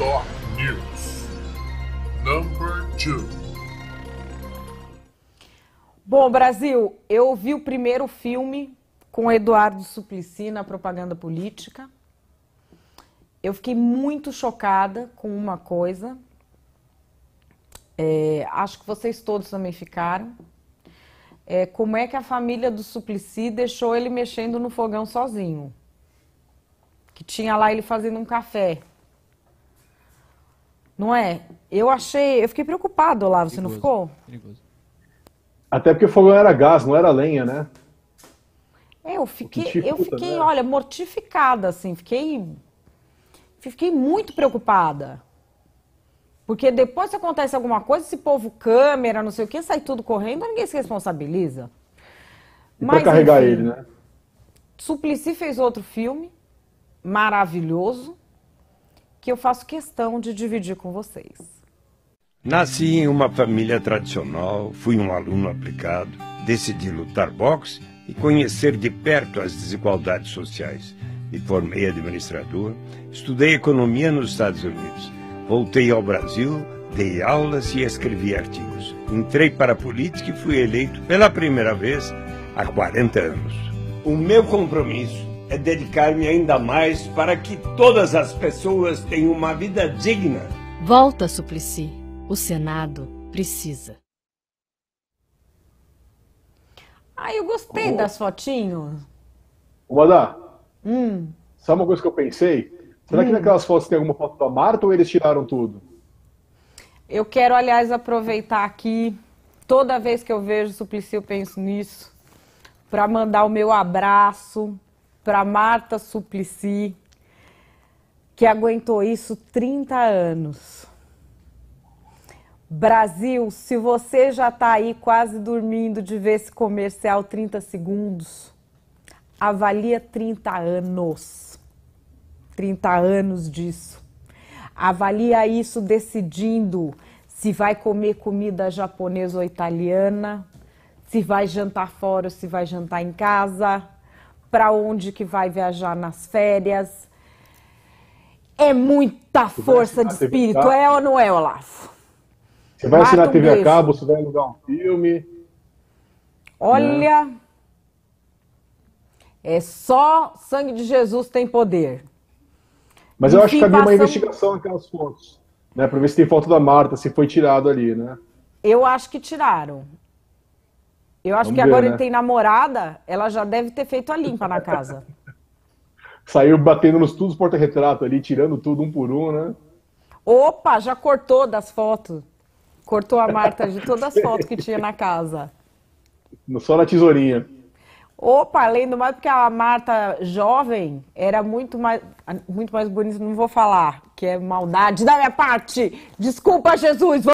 Top News. Number 2. Bom, Brasil, eu vi o primeiro filme com Eduardo Suplicy na propaganda política. Eu fiquei muito chocada com uma coisa. Acho que vocês todos também ficaram. Como é que a família do Suplicy deixou ele mexendo no fogão sozinho? Que tinha lá ele fazendo um café. Não é? Eu fiquei preocupado, Olavo, você não ficou? Perigoso. Até porque o fogão era gás, não era lenha, né? Eu fiquei, né? Olha, mortificada, assim, fiquei muito preocupada. Porque depois que acontece alguma coisa, esse povo câmera, não sei o que, sai tudo correndo, ninguém se responsabiliza. E mas, pra carregar enfim, ele, né? Suplicy fez outro filme maravilhoso, que eu faço questão de dividir com vocês. Nasci em uma família tradicional, fui um aluno aplicado, decidi lutar boxe e conhecer de perto as desigualdades sociais. Me formei administrador, estudei economia nos Estados Unidos, voltei ao Brasil, dei aulas e escrevi artigos. Entrei para a política e fui eleito pela primeira vez há 40 anos. O meu compromisso é dedicar-me ainda mais para que todas as pessoas tenham uma vida digna. Volta, Suplicy. O Senado precisa. Eu gostei das fotinhos. Ô, Madá, sabe uma coisa que eu pensei? Será que naquelas fotos tem alguma foto da Marta ou eles tiraram tudo? Eu quero, aliás, aproveitar aqui, toda vez que eu vejo o Suplicy, eu penso nisso, para mandar o meu abraço para Marta Suplicy, que aguentou isso 30 anos. Brasil, se você já está aí quase dormindo de ver esse comercial 30 segundos, avalia 30 anos. 30 anos disso. Avalia isso decidindo se vai comer comida japonesa ou italiana, se vai jantar fora ou se vai jantar em casa, para onde que vai viajar nas férias. É muita força de espírito, é ou não é, Olavo? Você vai assinar a TV a cabo, você vai alugar um filme. Olha, é só sangue de Jesus tem poder. Mas eu acho que havia uma investigação naquelas fotos, né? Para ver se tem foto da Marta, se foi tirado ali, né? Eu acho que tiraram. Eu acho que agora ele tem namorada, ela já deve ter feito a limpa na casa. Saiu batendo nos tudo os porta-retrato ali, tirando tudo um por um, né? Opa, já cortou das fotos. Cortou a Marta de todas as fotos que tinha na casa. Só na tesourinha. Opa, além do mais, porque a Marta jovem era muito mais bonita, não vou falar, que é maldade da minha parte. Desculpa, Jesus!